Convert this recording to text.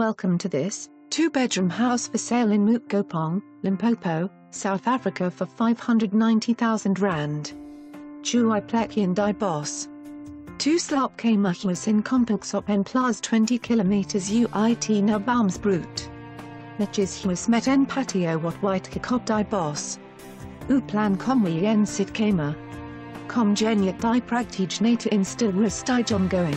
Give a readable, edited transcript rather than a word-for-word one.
Welcome to this two-bedroom house for sale in Mookgopong, Limpopo, South Africa for R590,000. Chuai Plekian Dai Bos. Tu Slop K Muhuas in Kompunksop en Plas 20 kilometers uit na Armsbrugt. Niches Huas met en Patio wat White Kikop Dai Bos. Uplan Komwe en Sit Kema. Kom Geniat Dai Praktige Nata in Stilris Dai Ongoing.